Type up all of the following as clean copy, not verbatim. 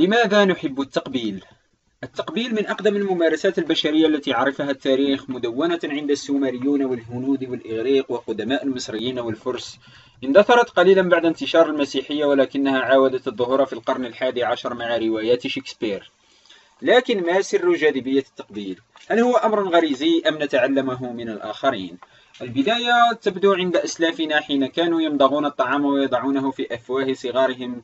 لماذا نحب التقبيل؟ التقبيل من أقدم الممارسات البشرية التي عرفها التاريخ، مدونة عند السومريون والهنود والإغريق وقدماء المصريين والفرس. اندثرت قليلا بعد انتشار المسيحية، ولكنها عاودت الظهور في القرن الحادي عشر مع روايات شكسبير. لكن ما سر جاذبية التقبيل؟ هل هو أمر غريزي أم نتعلمه من الآخرين؟ البداية تبدو عند أسلافنا حين كانوا يمضغون الطعام ويضعونه في أفواه صغارهم،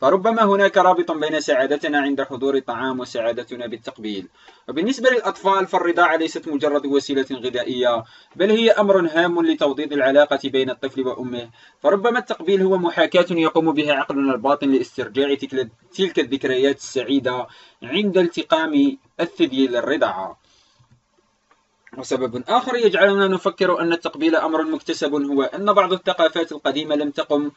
فربما هناك رابط بين سعادتنا عند حضور الطعام وسعادتنا بالتقبيل. وبالنسبة للأطفال فالرضاعة ليست مجرد وسيلة غذائية، بل هي أمر هام لتوطيد العلاقة بين الطفل وأمه، فربما التقبيل هو محاكاة يقوم بها عقلنا الباطن لاسترجاع تلك الذكريات السعيدة عند التقام الثدي للرضاعة. وسبب آخر يجعلنا نفكر أن التقبيل أمر مكتسب هو أن بعض الثقافات القديمة لم تقم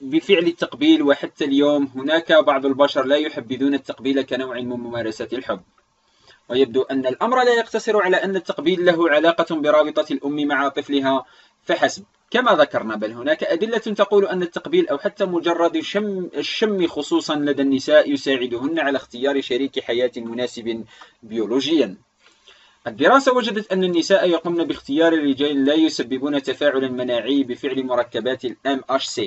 بفعل التقبيل، وحتى اليوم هناك بعض البشر لا يحبذون التقبيل كنوع من ممارسة الحب. ويبدو أن الأمر لا يقتصر على أن التقبيل له علاقة برابطة الأم مع طفلها فحسب كما ذكرنا، بل هناك أدلة تقول أن التقبيل أو حتى مجرد الشم خصوصا لدى النساء يساعدهن على اختيار شريك حياة مناسب بيولوجيا. الدراسة وجدت أن النساء يقمن باختيار الرجال لا يسببون تفاعلا مناعي بفعل مركبات ال MHC.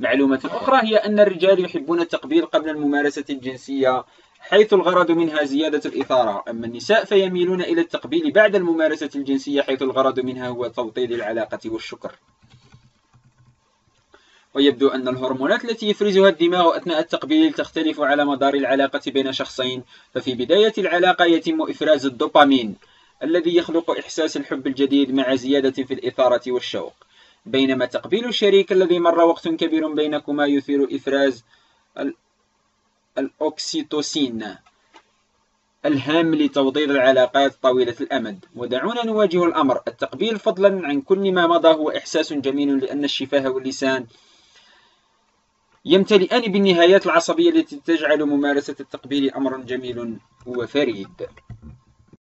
معلومة أخرى هي أن الرجال يحبون التقبيل قبل الممارسة الجنسية، حيث الغرض منها زيادة الإثارة، أما النساء فيميلون إلى التقبيل بعد الممارسة الجنسية، حيث الغرض منها هو توطيد العلاقة والشكر. ويبدو أن الهرمونات التي يفرزها الدماغ أثناء التقبيل تختلف على مدار العلاقة بين شخصين، ففي بداية العلاقة يتم إفراز الدوبامين الذي يخلق إحساس الحب الجديد مع زيادة في الإثارة والشوق، بينما تقبيل الشريك الذي مر وقت كبير بينكما يثير إفراز الأوكسيتوسين الهام لتوطيد العلاقات طويلة الأمد. ودعونا نواجه الأمر، التقبيل فضلا عن كل ما مضى هو إحساس جميل، لأن الشفاه واللسان يمتلئان بالنهايات العصبية التي تجعل ممارسة التقبيل أمرا جميل وفريد.